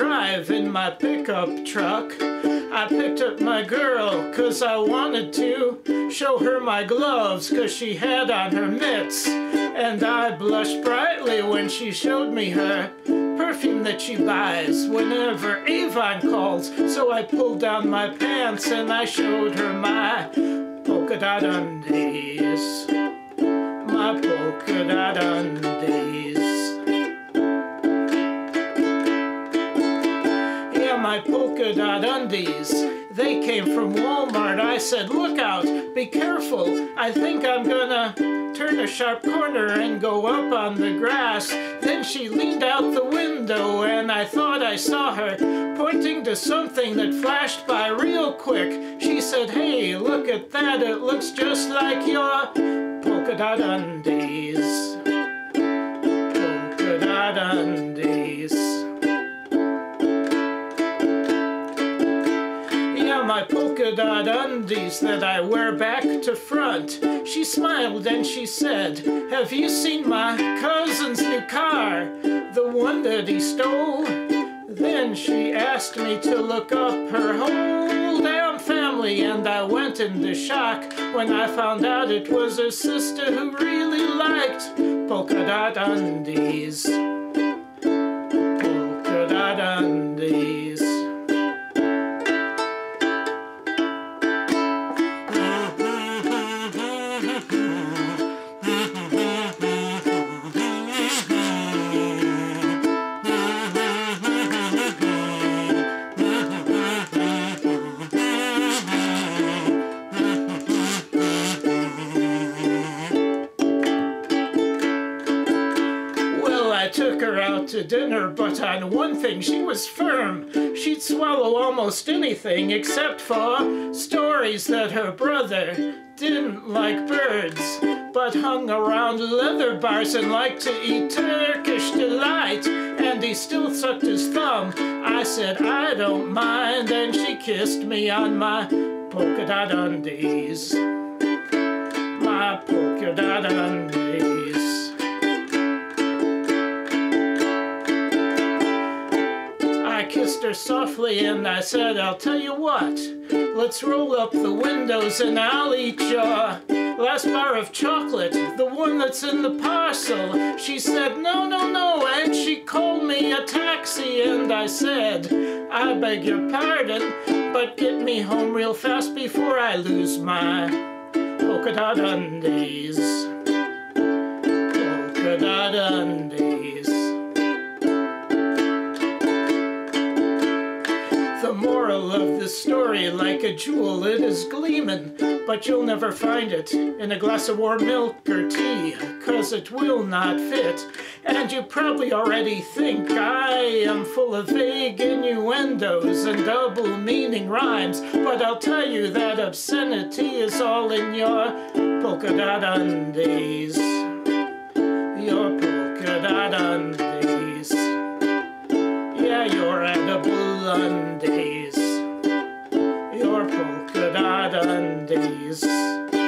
drive in my pickup truck. I picked up my girl cause I wanted to show her my gloves cause she had on her mitts. And I blushed brightly when she showed me her perfume that she buys whenever Avon calls. So I pulled down my pants and I showed her my polka dot undies. My polka dot undies. Yeah, my polka dot undies. They came from Walmart. I said, look out, be careful. I think I'm gonna turn a sharp corner and go up on the grass. Then she leaned out the window and I thought I saw her pointing to something that flashed by real quick. She said, hey, look at that. It looks just like your polka dot undies. Polka dot undies. Yeah, my polka dot undies that I wear back to front. She smiled and she said, have you seen my cousin's new car? The one that he stole? Then she asked me to look up her whole damn family, and I went into shock when I found out it was her sister who really liked polka dot undies. Polka dot undies. I took her out to dinner, but on one thing she was firm. She'd swallow almost anything except for stories that her brother didn't like birds, but hung around leather bars and liked to eat Turkish delight, and he still sucked his thumb. I said, I don't mind, and she kissed me on my polka dot undies. My polka dot undies. Kissed her softly and I said, I'll tell you what, let's roll up the windows and I'll eat your last bar of chocolate, the one that's in the parcel. She said, no, no, no, and she called me a taxi, and I said, I beg your pardon, but get me home real fast before I lose my polka dot undies. Polka dot undies. The moral of this story, like a jewel, it is gleaming, but you'll never find it in a glass of warm milk or tea, cause it will not fit. And you probably already think I am full of vague innuendos and double meaning rhymes, but I'll tell you that obscenity is all in your polka dot undies. Your polka dot undies. Yeah, your edible undies, your polka dot undies.